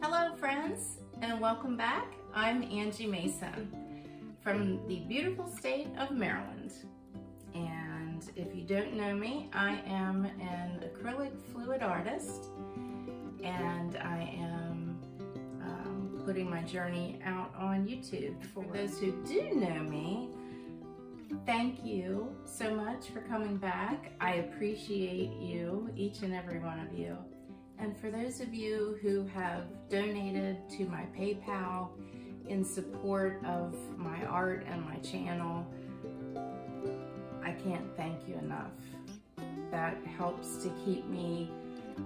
Hello friends, and welcome back. I'm Angie Mason from the beautiful state of Maryland. And if you don't know me, I am an acrylic fluid artist, and I am putting my journey out on YouTube. For those who do know me, thank you so much for coming back. I appreciate you, each and every one of you. And for those of you who have donated to my PayPal in support of my art and my channel, I can't thank you enough. That helps to keep me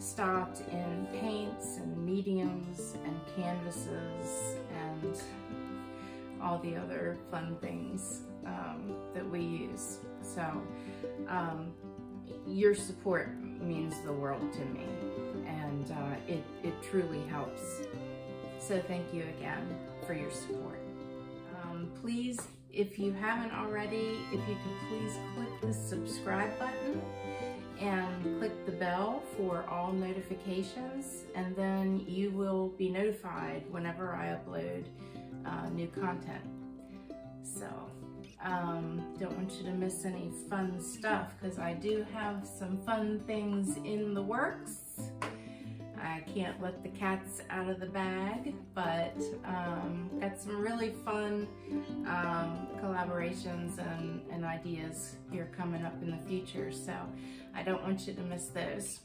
stocked in paints and mediums and canvases and all the other fun things that we use. So your support means the world to me, and it truly helps. So thank you again for your support. Please, if you haven't already, if you could please click the subscribe button and click the bell for all notifications, and then you will be notified whenever I upload new content. So don't want you to miss any fun stuff, because I do have some fun things in the works. I can't let the cats out of the bag, but got some really fun collaborations and ideas here coming up in the future, so I don't want you to miss those.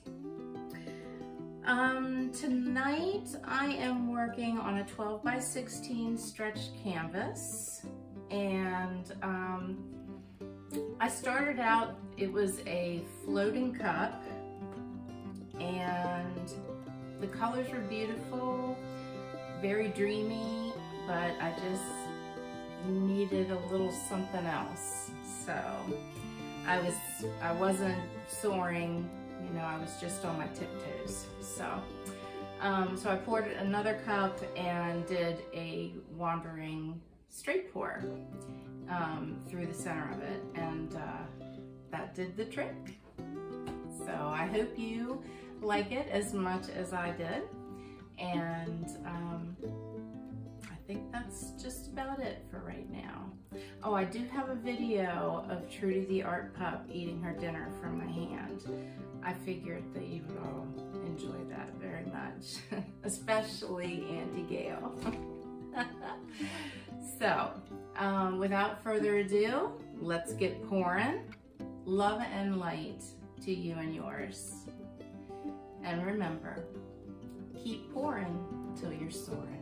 Tonight I am working on a 12 by 16 stretched canvas, and I started out, it was a floating cup, and the colors were beautiful, very dreamy, but I just needed a little something else. So I wasn't soaring, you know, I was just on my tiptoes. So I poured another cup and did a wandering straight pour through the center of it, and that did the trick. So I hope you like it as much as I did, and I think that's just about it for right now. Oh, I do have a video of Trudy the Art Pup eating her dinner from my hand. I figured that you would all enjoy that very much, especially Andy Gale. So, without further ado, let's get pouring. Love and light to you and yours. And remember, keep pouring till you're soaring.